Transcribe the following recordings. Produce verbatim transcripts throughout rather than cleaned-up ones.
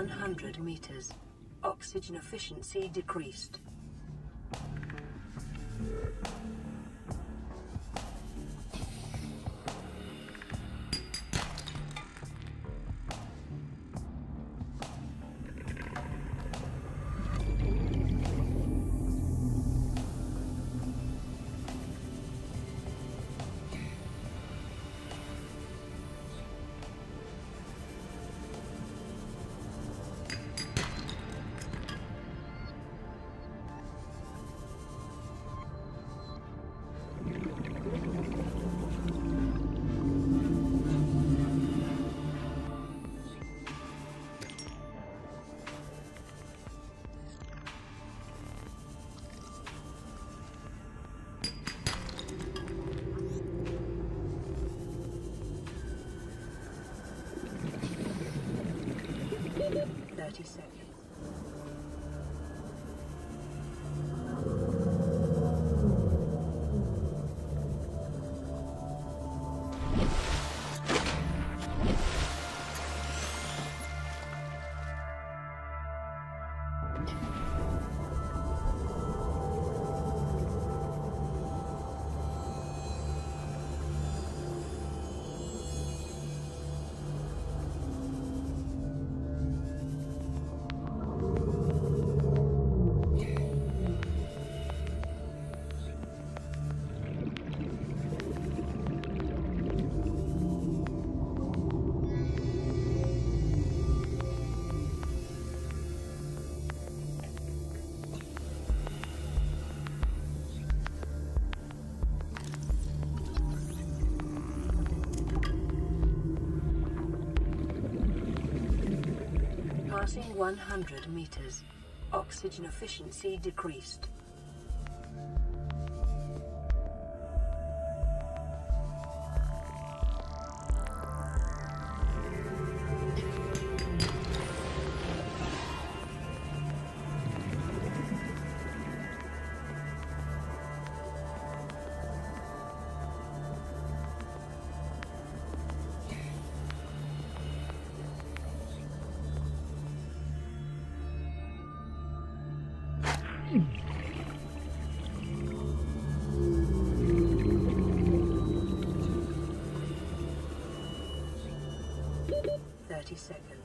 one hundred meters. Oxygen efficiency decreased. Passing one hundred meters. Oxygen efficiency decreased. thirty seconds.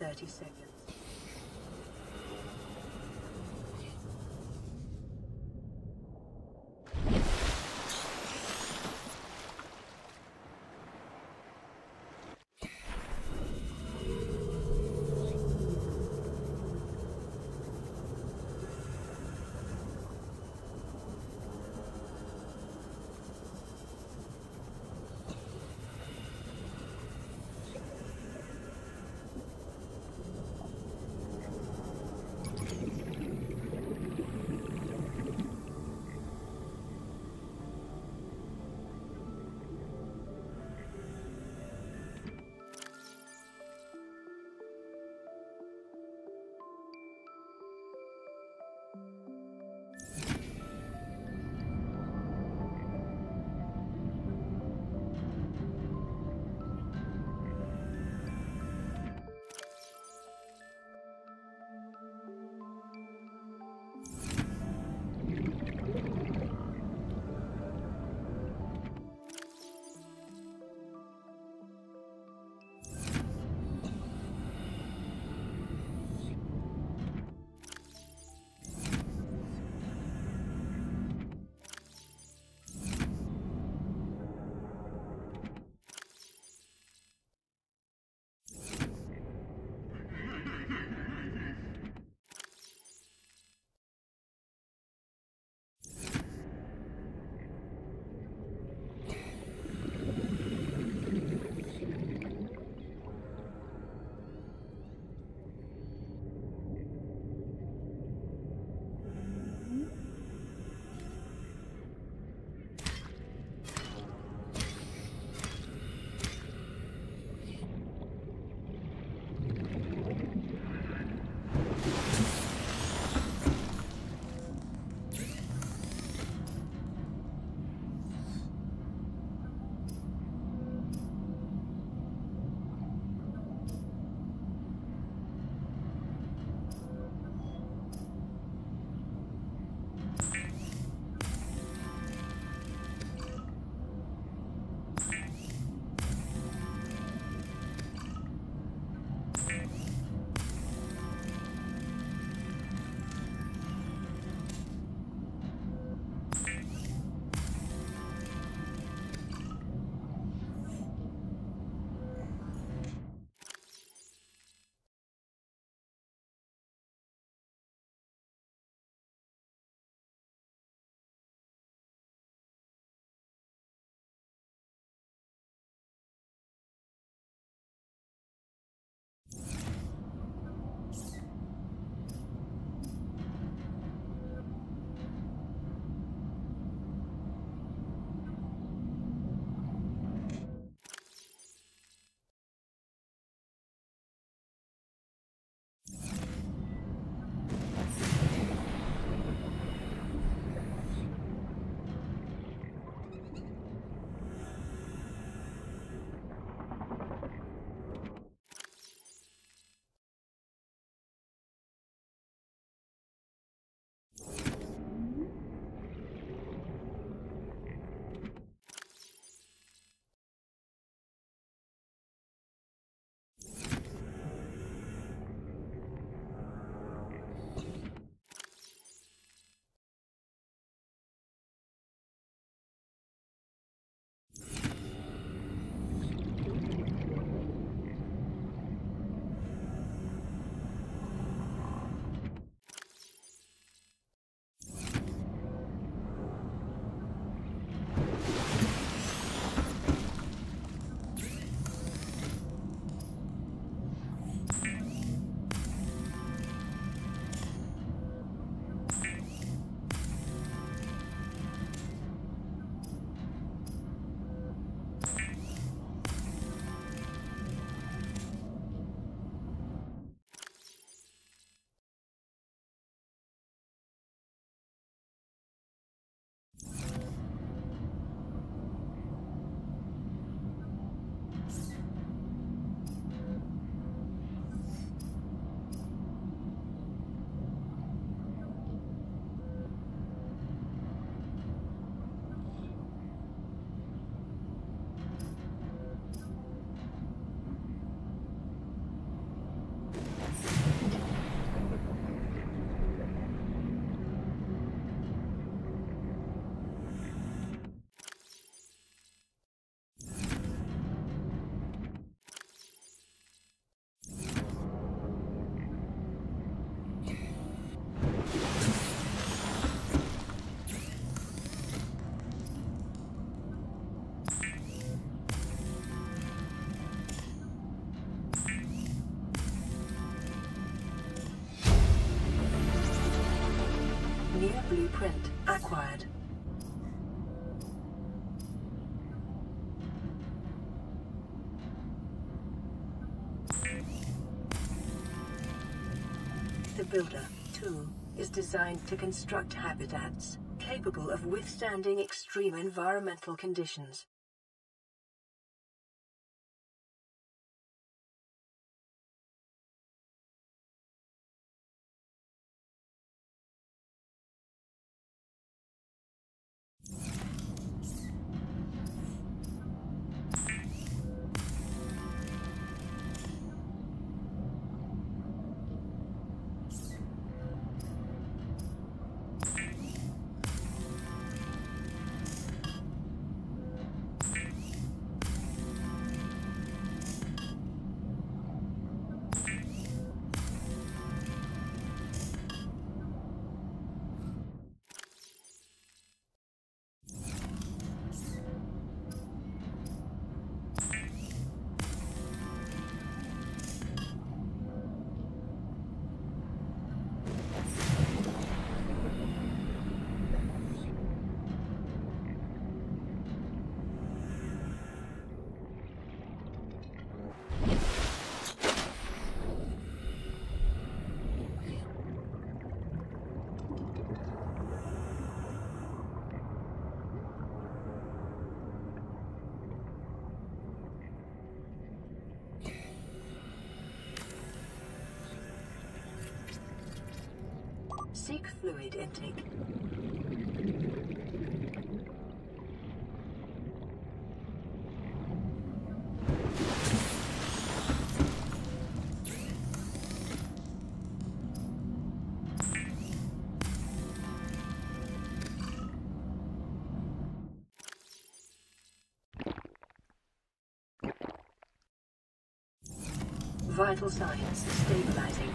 thirty seconds. New blueprint acquired. The Builder tool is designed to construct habitats capable of withstanding extreme environmental conditions. Seek fluid intake. Vital signs stabilizing.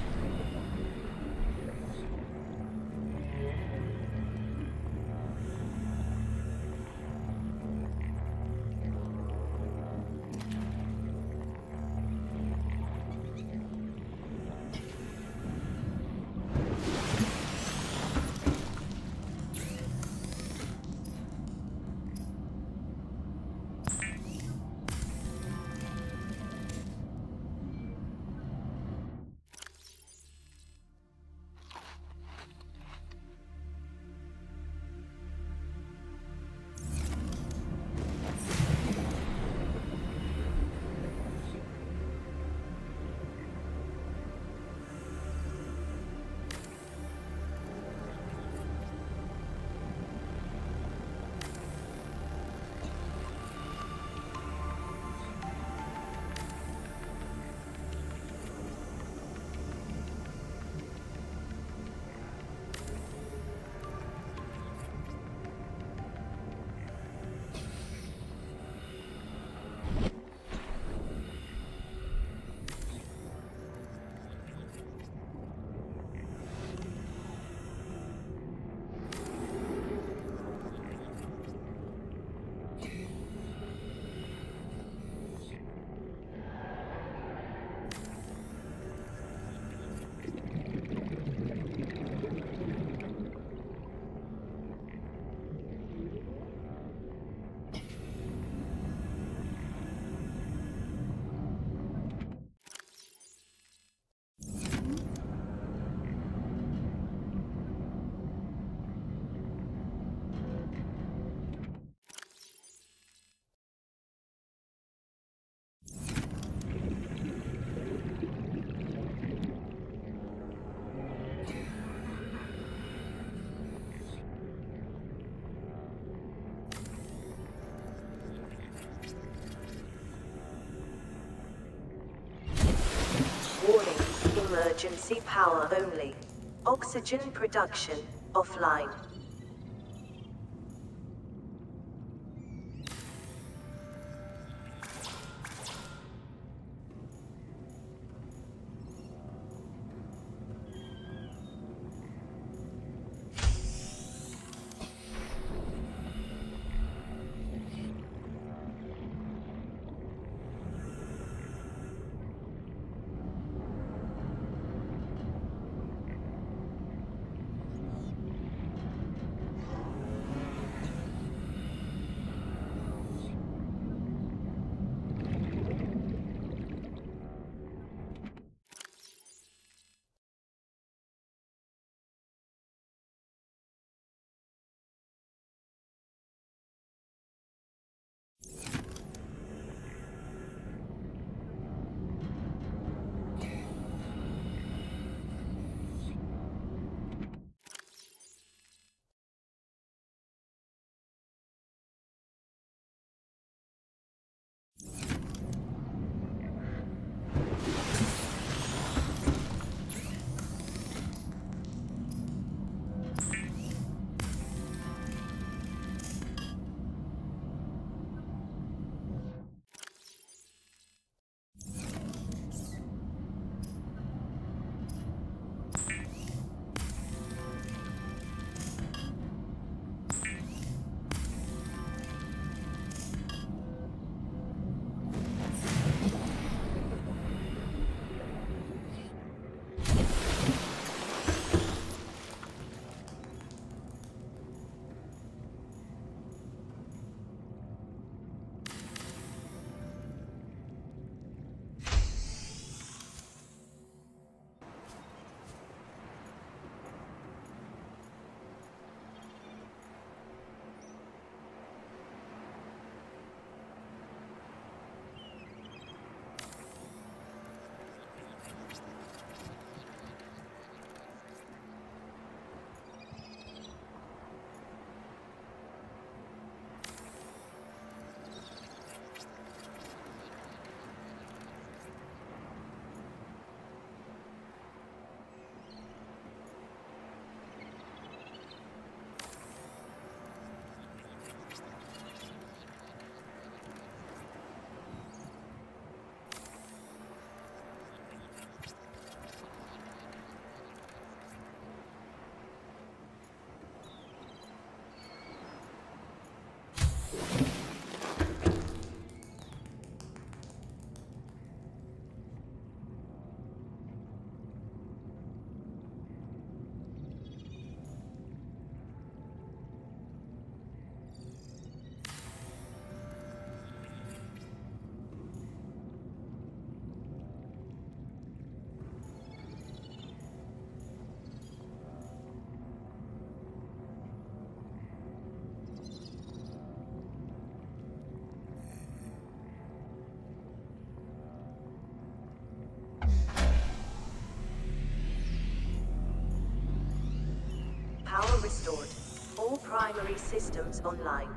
Emergency power only. Oxygen production offline. Power restored. All primary systems online.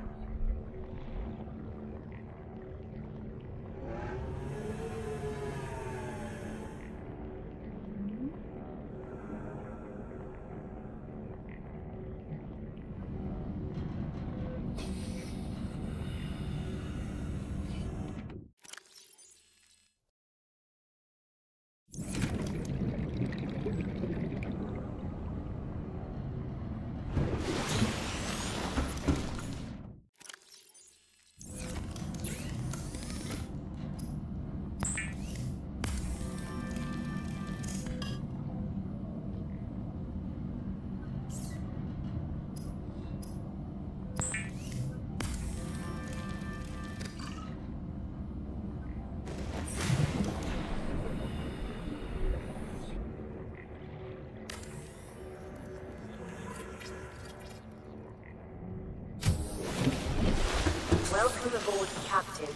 Welcome aboard, Captain.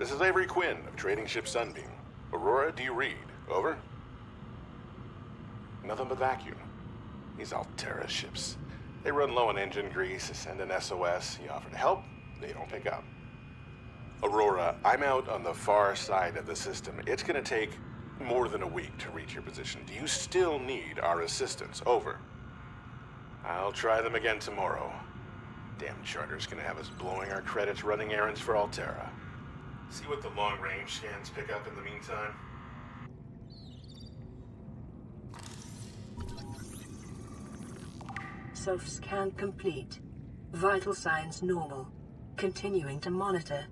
This is Avery Quinn of Trading Ship Sunbeam. Aurora, do you read? Over. Nothing but vacuum. These Alterra ships. They run low on engine grease, send an S O S, you offer to help, they don't pick up. Aurora, I'm out on the far side of the system. It's gonna take more than a week to reach your position. Do you still need our assistance? Over. I'll try them again tomorrow. Damn charter's gonna have us blowing our credits running errands for Alterra. See what the long-range scans pick up in the meantime. Self-scan complete. Vital signs normal. Continuing to monitor.